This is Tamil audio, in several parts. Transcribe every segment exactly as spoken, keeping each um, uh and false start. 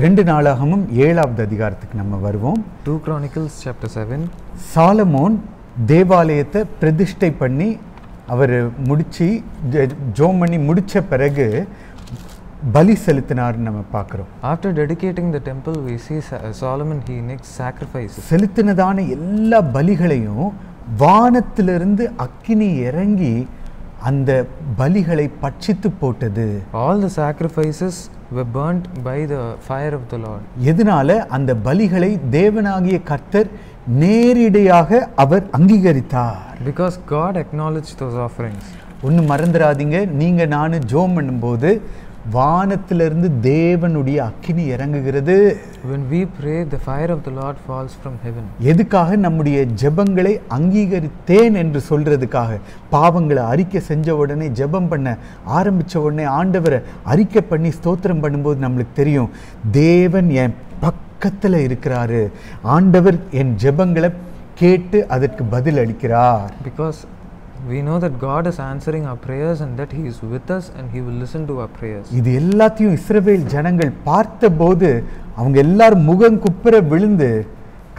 ரெண்டு நாளாகமும் ஏழாவது அதிகாரத்துக்கு நம்ம வருவோம். two chronicles chapter seven. Solomon தேவாலயத்தை பிரதிஷ்டை பண்ணி அவர் முடிச்சு ஜோம் பண்ணி முடிச்ச பிறகு பலி செலுத்தினார்னு நம்ம பார்க்குறோம். After dedicating the temple we see Solomon he makes sacrifices. செலுத்தினதான எல்லா பலிகளையும் வானத்திலிருந்து அக்கினி இறங்கி அந்த பலிகளை பட்சித்து போட்டது. All the sacrifices were burnt by the fire of the Lord. எதனால அந்த பலிகளை தேவனாகிய கர்த்தர் நேரிடையாக அவர் அங்கீகரித்தார். Because God acknowledged those offerings. ஒன்னு மறந்துடாதீங்க, நீங்க நானு ஜோம் பண்ணும்போது வானத்திலிருந்து தேவனுடைய அக்கினி இறங்குகிறது. When we pray the fire of the Lord falls from heaven. எதுக்காக? நம்முடைய ஜெபங்களை அங்கீகரித்தேன் என்று சொல்றதுக்காக. பாவங்களை அறிக்கை செஞ்ச உடனே ஜெபம் பண்ண ஆரம்பிச்ச உடனே ஆண்டவரை அறிக்கை பண்ணி ஸ்தோத்திரம் பண்ணும்போது நம்மளுக்கு தெரியும் தேவன் என் பக்கத்துல இருக்கிறாரு, ஆண்டவர் என் ஜெபங்களை கேட்டு அதற்கு பதில் அளிக்கிறார். Because we know that God is answering our prayers and that he is with us and he will listen to our prayers. இது எல்லாத்தையும் இஸ்ரவேல் ஜனங்கள் பார்த்தபோது அவங்க எல்லாரும் முகம் குப்புற விழுந்து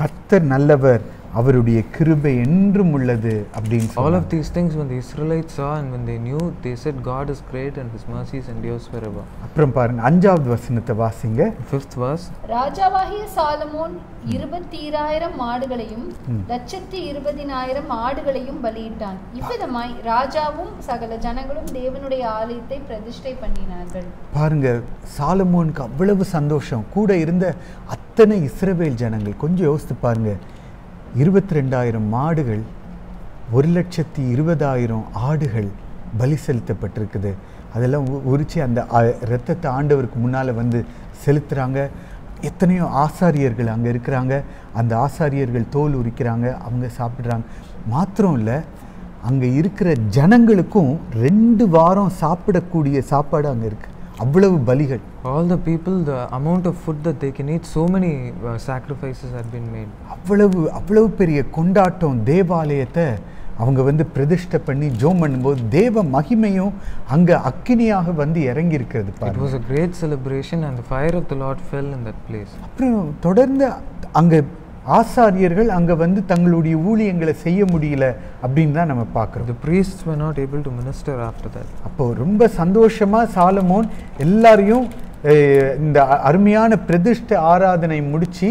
கர்த்தர் நல்லவர், அவருடைய கிருபை என்றும் உள்ளது அப்படின்னு. All of these things when the Israelites saw and when they knew they said God is great and his mercies endures forever. அப்புறம் பாருங்க ஐந்தாவது வசனத்தை வாசிங்க. fifth verse. ராஜாவாகிய சாலமோன் இருபத்தி இரண்டாயிரம் மாடுகளையும் லட்சத்தி இருபதாயிரம் ஆடுகளையும் பலியிட்டான். இவ்விதமாய் ராஜாவும் சகல ஜனங்களும் தேவனுடைய ஆலயத்தை பிரதிஷ்டை பண்ணினார்கள். பாருங்க சாலமோனுக்கு அவ்வளவு சந்தோஷம். கூட இருந்த அத்தனை இஸ்ரவேல் ஜனங்கள் கொஞ்சம் யோசித்து பாருங்க, இருபத்தி ரெண்டாயிரம் மாடுகள் ஒரு லட்சத்தி இருபதாயிரம் ஆடுகள் பலி செலுத்தப்பட்டிருக்குது. அதெல்லாம் உரிச்சு அந்த இரத்தத்தை ஆண்டவருக்கு முன்னால் வந்து செலுத்துகிறாங்க. எத்தனையோ ஆசாரியர்கள் அங்கே இருக்கிறாங்க, அந்த ஆசாரியர்கள் தோல் உரிக்கிறாங்க, அவங்க சாப்பிட்றாங்க. மாத்திரம் இல்லை, அங்கே இருக்கிற ஜனங்களுக்கும் ரெண்டு வாரம் சாப்பிடக்கூடிய சாப்பாடு அங்கே இருக்குது. அவ்வளவு பலிகள். All the people, the amount of food that they can eat, so many uh, sacrifices had been made. அவ்வளவு அவ்வளவு பெரிய கொண்டாட்டம். தேவாலயத்தை அவங்க வந்து பிரதிஷ்டை பண்ணி ஜோம் பண்ணும்போது தேவ மகிமையும் அங்கே அக்கினியாக வந்து இறங்கி இருக்கிறது. It was a great celebration and the fire of the Lord fell in that place. அப்புறம் தொடர்ந்து அங்கே ஆசாரியர்கள் அங்கே வந்து தங்களுடைய ஊழியங்களை செய்ய முடியல அப்படின்னு தான் நம்ம பார்க்குறோம். The priests were not able to minister after that. அப்போது ரொம்ப சந்தோஷமாக சாலமோன் எல்லாரையும் இந்த அருமையான பிரதிஷ்ட ஆராதனை முடித்து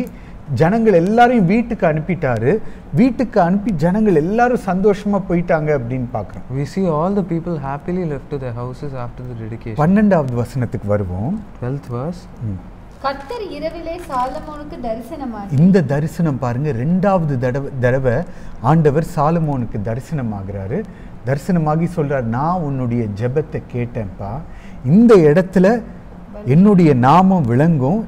ஜனங்கள் எல்லாரையும் வீட்டுக்கு அனுப்பிட்டாரு. வீட்டுக்கு அனுப்பி ஜனங்கள் எல்லாரும் சந்தோஷமாக போயிட்டாங்க அப்படின்னு பார்க்குறோம். We see all the people happily left to their houses after the dedication. பன்னெண்டாவது வசனத்துக்கு வருவோம். twelfth verse. கர்த்தர் இரவிலே சாலமோனுக்கு தரிசனமாகி. இந்த தரிசனம் பாருங்க, ரெண்டாவது தடவை தடவை ஆண்டவர் சாலமோனுக்கு தரிசனமாகிறாரு. தரிசனமாகி சொல்றார், நான் உன்னுடைய ஜெபத்தை கேட்டேன்ப்பா, இந்த இடத்துல என்னுடைய நாமம் விளங்கும்,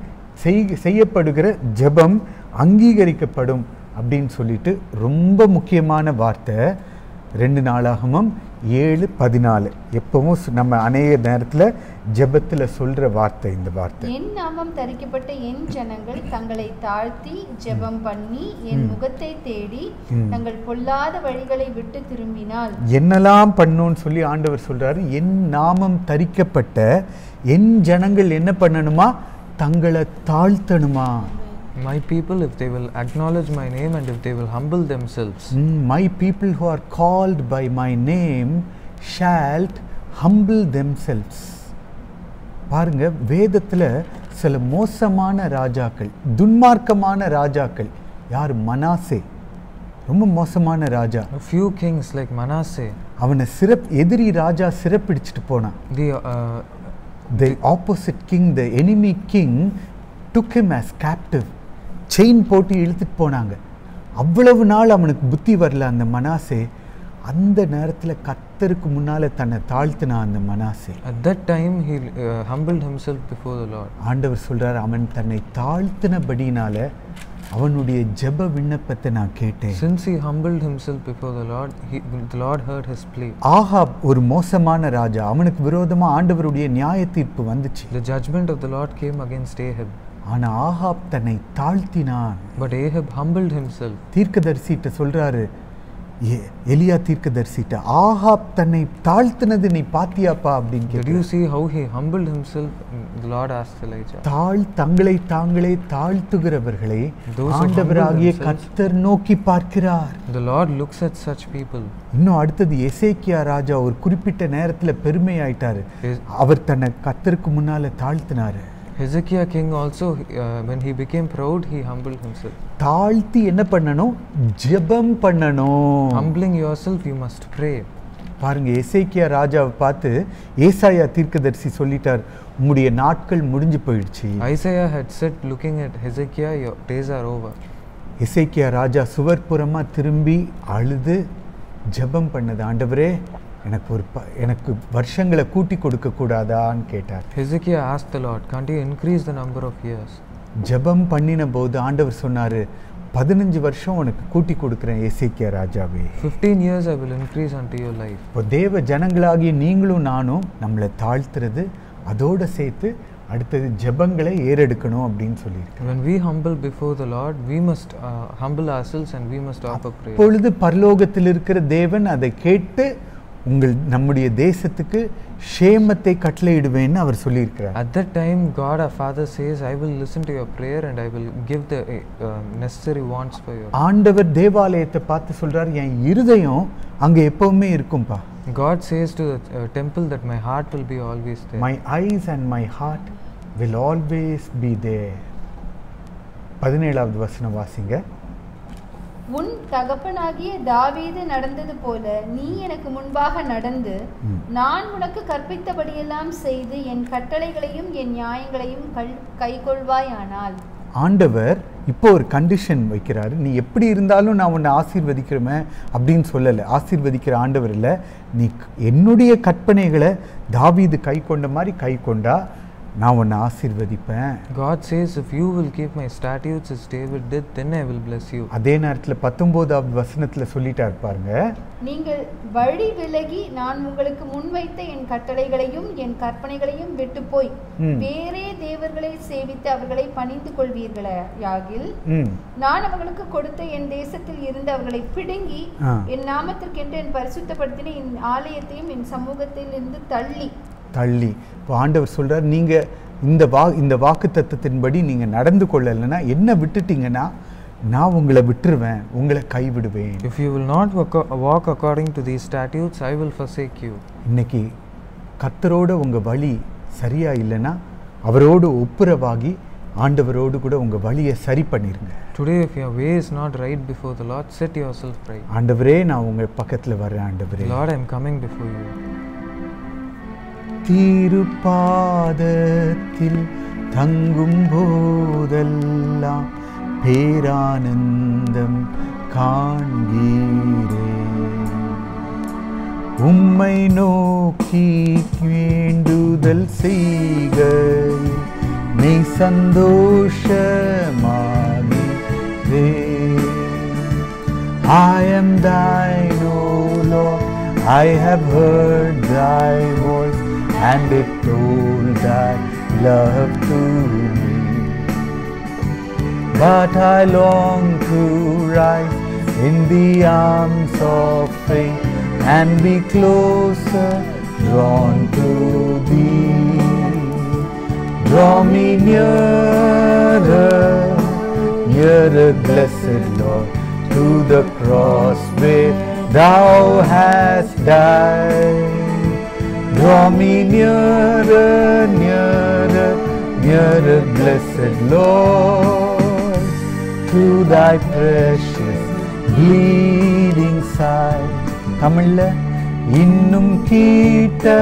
செய்யப்படுகிற ஜெபம் அங்கீகரிக்கப்படும் அப்படின்னு சொல்லிட்டு ரொம்ப முக்கியமான வார்த்தை ரெண்டு நாளாகமும் ஏழு பதினாலு. எப்பவும் நம்ம அநேக நேரத்தில் ஜெபத்தில் சொல்கிற வார்த்தை இந்த வார்த்தை. என் நாமம் தரிக்கப்பட்ட என் ஜனங்கள் தங்களை தாழ்த்தி ஜெபம் பண்ணி என் முகத்தை தேடி தங்கள் பொல்லாத வழிகளை விட்டு திரும்பினால் என்னெல்லாம் பண்ணுன்னு சொல்லி ஆண்டவர் சொல்கிறாரு. என் நாமம் தரிக்கப்பட்ட என் ஜனங்கள் என்ன பண்ணணுமா? தங்களை தாழ்த்தணுமா. My people, if they will acknowledge my name and if they will humble themselves. My people who are called by my name shall humble themselves. பாருங்க, வேதத்தில் சில மோசமான ராஜாக்கள், துன்மார்க்கமான ராஜாக்கள். யார்? மனாசே ரொம்ப மோசமான ராஜா. A few kings like Manasseh. அவனை சிறப் எதிரி ராஜா சிறப்பிடிச்சிட்டு போனான். The uh, the opposite king, the enemy king took him as captive. Chain போட்டு இழுத்துட்டு போனாங்க. அவ்வளவு நாள் அவனுக்கு புத்தி வரல. அந்த மனாசே அந்த நேரத்தில் கர்த்தருக்கு முன்னால் தன்னை தாழ்த்தினா. அந்த Manasseh at that time he uh, humbled himself before the Lord. ஆண்டவர் சொல்றார், அவன் தன்னை தாழ்த்தினபடினால அவனுடைய ஜெப விண்ணப்பத்தை நான் கேட்டேன். Since he humbled himself before the Lord, he, the Lord heard his plea. Ahab ஒரு மோசமான ராஜா. அவனுக்கு விரோதமா ஆண்டவருடைய நியாய தீர்ப்பு வந்துச்சு. The judgment of the Lord came against Ahab. ஆனா ஆகாப் தன்னை தாழ்த்தினான். But Ahab humbled himself. தீர்க்கதரிசிட்ட சொல்றாரு, एलिया तीर्कदर्शिटा आहाब तन्नै ताழ்த்தினது நீ பாத்தியாப்பா அப்படிங்க கேக்குது. Did you see how he humbled himself? The Lord asked Elijah. தாழ் தங்களை தாங்களே தாழ்த்துகிறவர்களை ஆண்டவராகிய கர்த்தர் நோக்கி பார்க்கிறார். The Lord looks at such people. இன்னும் அடுத்து எசேக்கியா ராஜா ஒரு குறிப்பிட்ட நேரத்துல பெருமை ஆயிட்டாரு. அவர் தன்னை கர்த்தருக்கு முன்னால தாழ்த்தினார். Hezekiah king also uh, when he became proud he humbled himself. தாழ்த்தி என்ன பண்ணனும்? ஜெபம் பண்ணனும். Humbling yourself you must pray. பாருங்க எசேக்கியா ராஜாவை பார்த்து ஏசாயா தீர்க்கதரிசி சொல்லிட்டார் உங்களுடைய நாட்கள் முடிஞ்சு போயிடுச்சு. Isaiah had said looking at Hezekiah your days are over. எசேக்கியா ராஜா சுவர்புறமா திரும்பி அழுது ஜெபம் பண்ணது ஆண்டவரே எனக்கு ஒரு எனக்கு வருஷங்களை கூட்டி கொடுக்க கூடாதான்னு கேட்டார். Hezekiah asked the Lord, can't you increase the number of years? ஜெபம் பண்ணின போது ஆண்டவர் சொன்னாரு பதினைந்து வருஷம் உனக்கு கூட்டி கொடுக்கிறேன் எசேக்கியா ராஜாவே. fifteen years I will increase unto your life. இப்போ தேவ ஜனங்களாகிய நீங்களும் நானும் நம்மளை தாழ்த்துறது அதோட சேர்த்து அடுத்து ஜெபங்களை ஏறெடுக்கணும் அப்படினு சொல்லிருக்கார். When we humble before the Lord we must uh, humble ourselves and we must offer prayer. பொழுது பரலோகத்தில் இருக்கிற தேவன் அதை கேட்டு உங்கள் நம்முடைய தேசத்துக்கு ஷேமத்தை கட்டளையிடுவேன்னு அவர் சொல்லியிருக்கிறார். At that time God our Father says I will listen to your prayer and I will give the uh, necessary wants for you. ஆண்டவர் தேவாலயத்தை பார்த்து சொல்றார் என் இதயம் அங்க எப்பவுமே இருக்கும்பா. God says to the uh, temple that my heart will be always there. My eyes and my heart will always be there. பதினேழாவது வசனம் வாசிங்க. உன் தகப்பனாகிய தாவீது நடந்தது போல நீ எனக்கு முன்பாக நடந்து நான் உனக்கு கற்பித்தபடியெல்லாம் செய்து என் கட்டளைகளையும் என் நியாயங்களையும் கைக்கொள்வாயானால். ஆண்டவர் இப்போ ஒரு கண்டிஷன் வைக்கிறாரு. நீ எப்படி இருந்தாலும் நான் உன்னை ஆசீர்வதிக்கிறேன் அப்படின்னு சொல்லலை. ஆசீர்வதிக்கிற ஆண்டவர் இல்லை, நீ என்னுடைய கற்பனைகளை தாவீது கை கொண்ட மாதிரி கை கொண்டா நான் உன்னை ஆசீர்வதிப்பேன். God says if you will keep my statutes as David did then I will bless you. அதே நேரத்துல பத்தொன்பதாவது வசனத்துல சொல்லிட்டார் பாருங்க. நீங்கள் வழி விலகி நான் உங்களுக்கு முன்வைத்த என் கட்டளைகளையும் என் கற்பனைகளையும் விட்டு போய் வேறே தேவர்களை சேவித்து அவர்களை பணிந்து கொள்வீர்களாகில் நான் அவர்களுக்கு கொடுத்த என் தேசத்தில் இருந்து அவர்களை பிடுங்கி என் நாமத்திற்கென்று என் பரிசுத்தப்படுத்தின என் ஆலயத்தையும் என் சமூகத்தில் இருந்து தள்ளி தள்ளி இப்போ ஆண்டவர் சொல்கிறார் நீங்கள் இந்த வா இந்த வாக்கு தத்துவத்தின்படி நீங்கள் நடந்து கொள்ளலைன்னா என்ன விட்டுட்டீங்கன்னா நான் உங்களை விட்டுருவேன் உங்களை கைவிடுவேன். If you will not walk according to these statutes I will forsake you. இன்னைக்கு கர்த்தரோட உங்கள் வழி சரியாக இல்லைன்னா அவரோடு ஒப்புரவாகி ஆண்டவரோடு கூட உங்கள் வழியை சரி பண்ணிடுங்க. Today if your way is not right before the Lord set yourself right. ஆண்டவரே நான் உங்கள் பக்கத்தில் வரேன் ஆண்டவரே. Lord I am coming before you. திருப்பாதத்தில் தங்கும் போதெல்லாம் பேரானந்தம் காண்கிறேன் உம்மை நோக்கி வேண்டுதல் செய்க மெய் சந்தோஷமாகிறேன். I am thine, O Lord, I have heard thy voice and it told thy love to me, but I long to rise in the arms of faith and be closer drawn to thee. Draw me nearer, nearer, blessed Lord, to the cross where thou hast died. Draw me nearer, nearer, nearer, blessed Lord, to thy precious bleeding side. Tamil innum keeta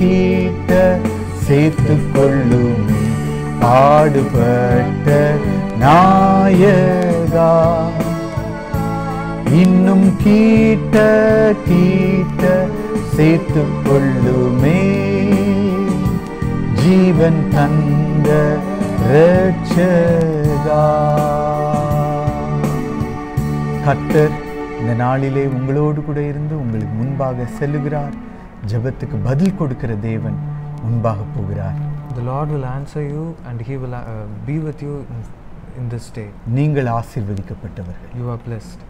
keeta sethu kollume paadupatta nayaga innum keeta keeta சேர்த்து கொள்ளுமே ஜீவன் தந்த ரட்சகா. கர்த்தர் இந்த நாளிலே உங்களோடு கூட இருந்து உங்களுக்கு முன்பாக செல்லுகிறார். ஜெபத்துக்கு பதில் கொடுக்கிற தேவன் முன்பாக போகிறார். The Lord will answer you and he will uh, be with you in this day. நீங்கள் ஆசீர்வதிக்கப்பட்டவர்கள். You are blessed.